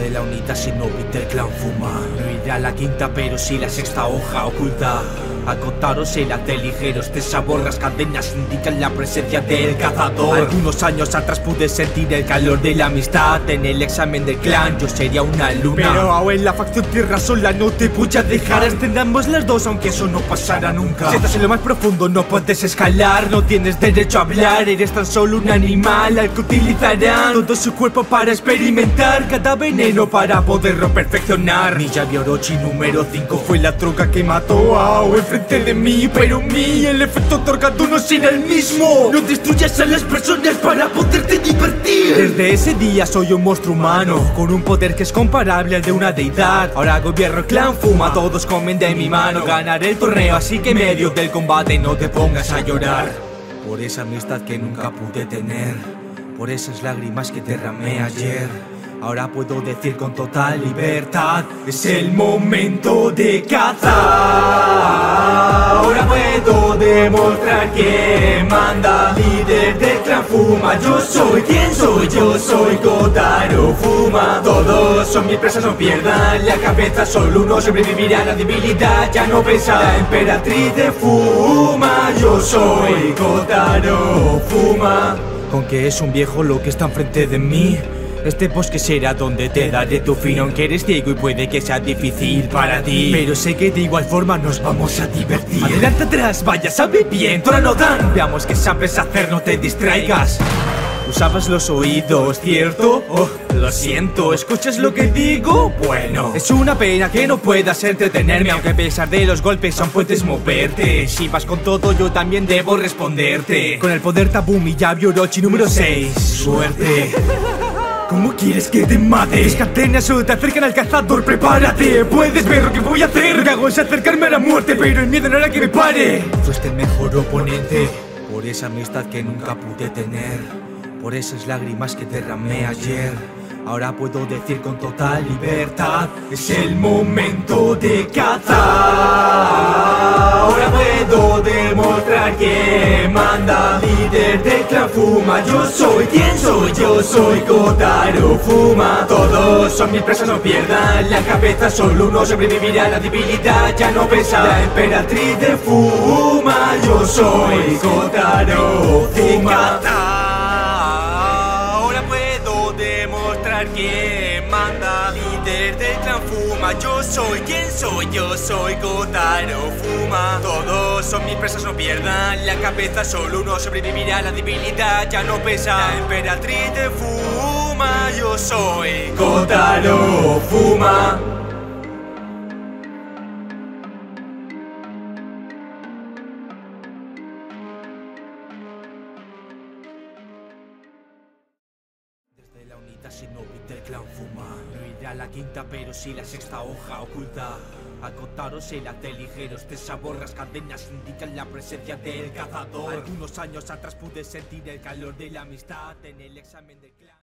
de la unidad shinobi del clan Fuma. No iré a la quinta, pero sí la sexta hoja oculta. A Kotaro será de ligeros de sabor, las cadenas indican la presencia del cazador. Algunos años atrás pude sentir el calor de la amistad. En el examen del clan yo sería una luna, pero ahora en la facción tierra sola no te voy a dejar. Ascendamos las dos aunque eso no pasará nunca. Si estás en lo más profundo no puedes escalar, no tienes derecho a hablar, eres tan solo un animal al que utilizarán todo su cuerpo para experimentar cada veneno para poderlo perfeccionar. Mi llave Orochi número 5 fue la troca que mató a Oe frente de mí, pero mí el efecto otorgado no será el mismo. No destruyas a las personas para poderte divertir. Desde ese día soy un monstruo humano con un poder que es comparable al de una deidad. Ahora gobierno el clan Fuma, todos comen de mi mano. Ganaré el torneo, así que en medio del combate no te pongas a llorar. Por esa amistad que nunca pude tener, por esas lágrimas que derramé ayer, ahora puedo decir con total libertad: es el momento de cazar. Ahora puedo demostrar que manda, líder del clan Fuma. Yo soy quien soy, yo soy Kotaro Fuma. Todos son mis presas, no pierdan la cabeza, solo uno sobrevivirá. La debilidad ya no pesa, la emperatriz de Fuma. Yo soy Kotaro Fuma. Con que es un viejo lo que está enfrente de mí, este bosque será donde te daré tu fin. Aunque eres ciego y puede que sea difícil para ti, pero sé que de igual forma nos vamos a divertir. Adelante, atrás, vaya, sabe bien, ahora no dan. Veamos que sabes hacer, no te distraigas. Usabas los oídos, ¿cierto? Oh, lo siento, ¿escuchas lo que digo? Bueno, es una pena que no puedas entretenerme, aunque a pesar de los golpes aún puedes moverte. Si vas con todo, yo también debo responderte con el poder tabú, mi llave Orochi número 6. Suerte. ¿Cómo quieres que te mate? Las cadenas o te acercan al cazador, prepárate. Puedes ver lo que voy a hacer. Lo que hago es acercarme a la muerte, pero el miedo no hará que me pare. Fuiste el mejor oponente, por esa amistad que nunca pude tener, por esas lágrimas que derramé ayer. Ahora puedo decir con total libertad: es el momento de cazar. Ahora puedo demostrar que manda, líder del clan Fuma. Yo soy quien soy, yo soy Kotaro Fuma. Todos son mis presas, no pierdan la cabeza, solo uno sobrevivirá. La debilidad ya no pesa, la emperatriz de Fuma. Yo soy Kotaro Fuma. Que manda, líder del clan Fuma. Yo soy quien soy, yo soy Kotaro Fuma. Todos son mis presas, no pierdan la cabeza, solo uno sobrevivirá. La debilidad ya no pesa, la emperatriz de Fuma. Yo soy Kotaro Fuma. Shinobi del clan Fuma. No iré a la quinta, pero sí la sexta hoja oculta. A Kotaro será de ligeros de sabor, las cadenas indican la presencia del cazador. Algunos años atrás pude sentir el calor de la amistad en el examen del clan.